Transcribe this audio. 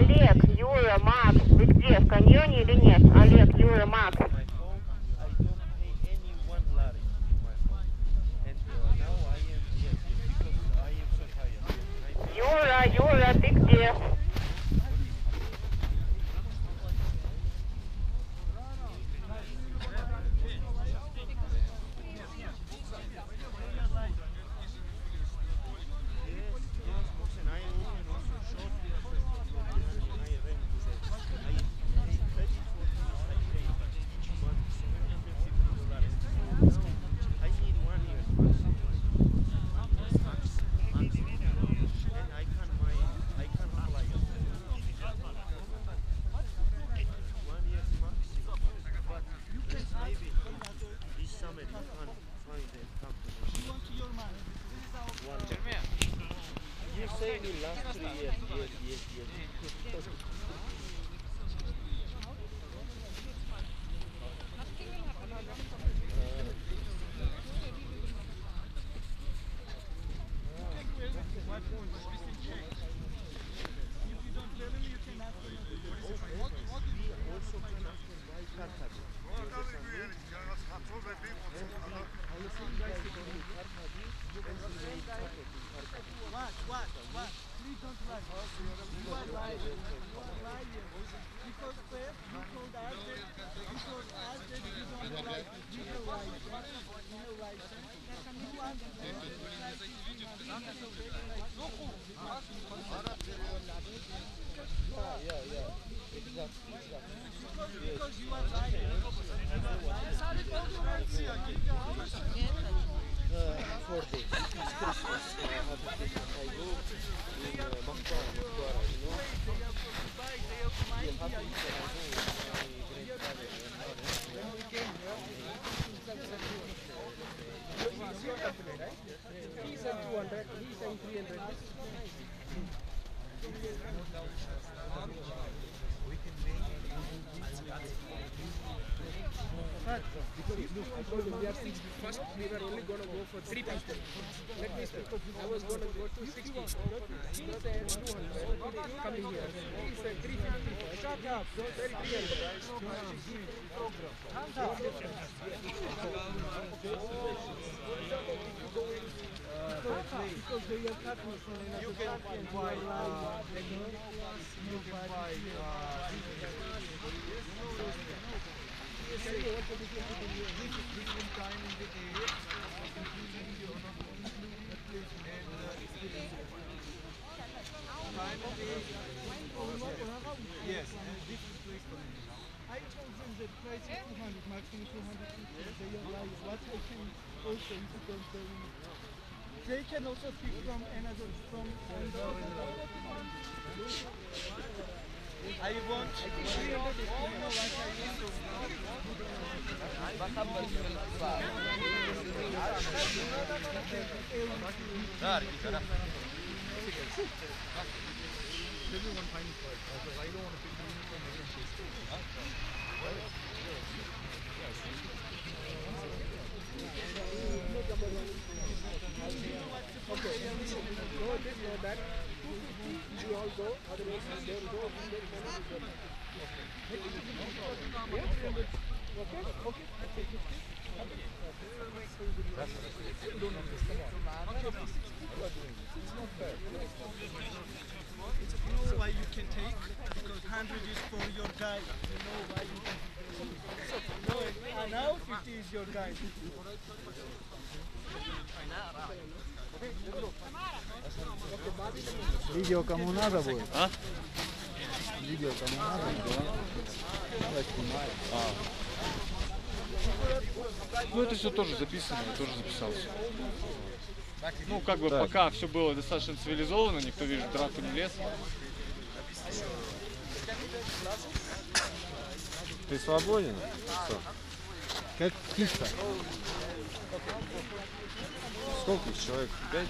Олег, Юра, Макс, вы где, в каньоне или нет? Олег, Юра, Макс. Юра, Юра, ты где? We were only going to go for 3 people. Let me speak. I was going to go to 60. He said 200. Coming here. He said 350. Shut up. Don't say 300. Because they are cutting from another you can buy different time in the day, including your time of day. Yes, and different place. I told them that price is 200, maximum 200. They are like, what I can also because they can also pick from another, I want to see all the people like I need to we all go, otherwise they will go, and they will not go. Okay. Yeah? Okay? Okay. It's not fair. You know why you can take? Because 100 is for your guy. You know why you can take. No, now 50 is your guy. Видео кому надо будет? А? Видео кому надо будет? Ну это все тоже записано, я тоже записался. Ну как бы да. Пока все было достаточно цивилизованно, никто видит драку не лез. Ты свободен? Что? Как птица? Сколько человек? 5?